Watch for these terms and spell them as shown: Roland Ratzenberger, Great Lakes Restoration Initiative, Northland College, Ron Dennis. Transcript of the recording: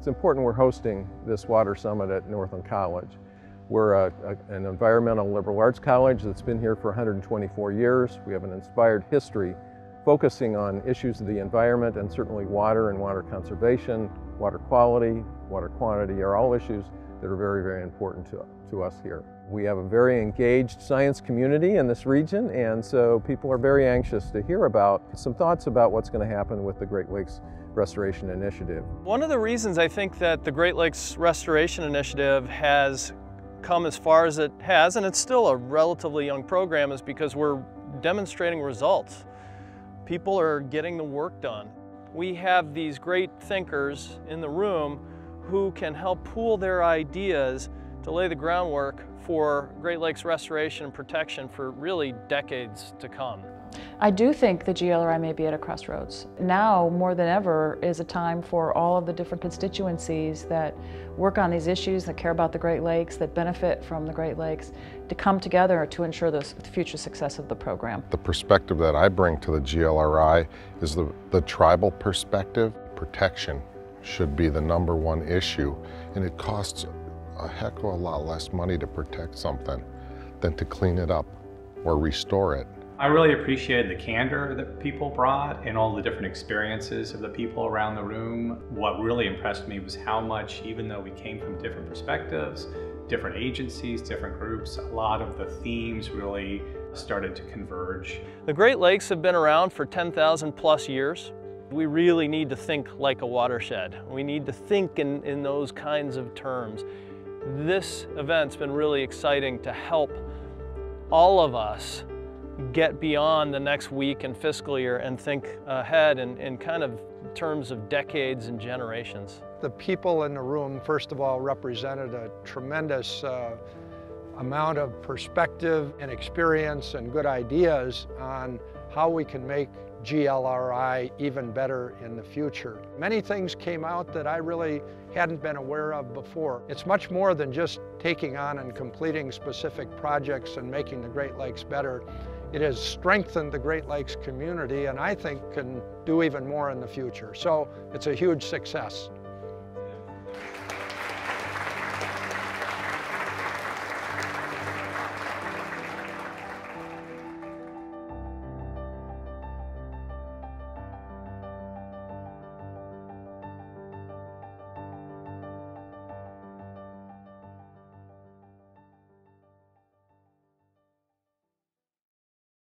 It's important we're hosting this water summit at Northland College. We're an environmental liberal arts college that's been here for 124 years. We have an inspired history focusing on issues of the environment, and certainly water and water conservation, water quality, water quantity are all issues that are very, very important to us here. We have a very engaged science community in this region, and so people are very anxious to hear about some thoughts about what's going to happen with the Great Lakes Restoration Initiative. One of the reasons I think that the Great Lakes Restoration Initiative has come as far as it has, and it's still a relatively young program, is because we're demonstrating results. People are getting the work done. We have these great thinkers in the room who can help pool their ideas to lay the groundwork for Great Lakes restoration and protection for really decades to come. I do think the GLRI may be at a crossroads. Now, more than ever, is a time for all of the different constituencies that work on these issues, that care about the Great Lakes, that benefit from the Great Lakes, to come together to ensure the future success of the program. The perspective that I bring to the GLRI is the tribal perspective. Protection should be the number one issue, and it costs a heck of a lot less money to protect something than to clean it up or restore it. I really appreciated the candor that people brought and all the different experiences of the people around the room. What really impressed me was how much, even though we came from different perspectives, different agencies, different groups, a lot of the themes really started to converge. The Great Lakes have been around for 10,000 plus years. We really need to think like a watershed. We need to think in those kinds of terms. This event's been really exciting to help all of us get beyond the next week and fiscal year and think ahead in kind of terms of decades and generations. The people in the room, first of all, represented a tremendous amount of perspective and experience and good ideas on how we can make GLRI even better in the future. Many things came out that I really hadn't been aware of before. It's much more than just taking on and completing specific projects and making the Great Lakes better. It has strengthened the Great Lakes community, and I think can do even more in the future. So it's a huge success.